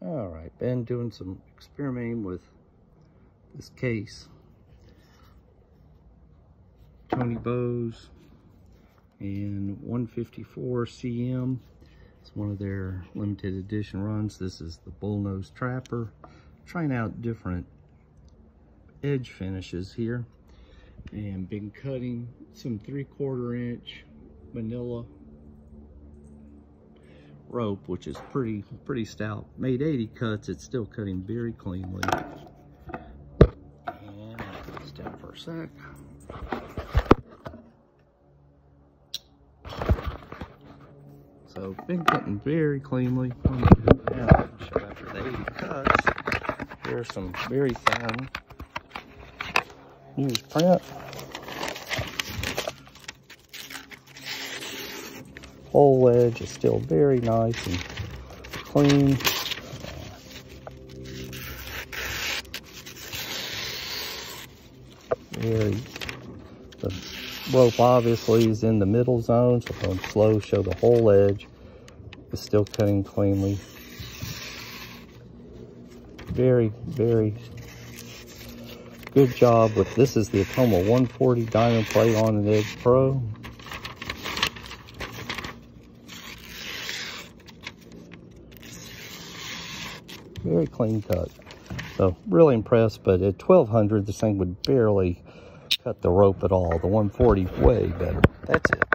All right, been doing some experimenting with this case. Case Bose and 154CM. It's one of their limited edition runs. This is the Bullnose Trapper. Trying out different edge finishes here, and been cutting some 3/4 inch Manila rope, which is pretty stout. Made 80 cuts. It's still cutting very cleanly. And it's down for a sec. So been cutting very cleanly. After the 80 cuts, there's some very fine newsprint. Whole edge is still very nice and clean. The rope obviously is in the middle zone, so going slow, show the whole edge. It's still cutting cleanly. Very good job with this. Is the Atoma 140 diamond plate on an Edge Pro. Very clean cut. So really impressed, but at 1200 this thing would barely cut the rope at all. The 140 way better. That's it.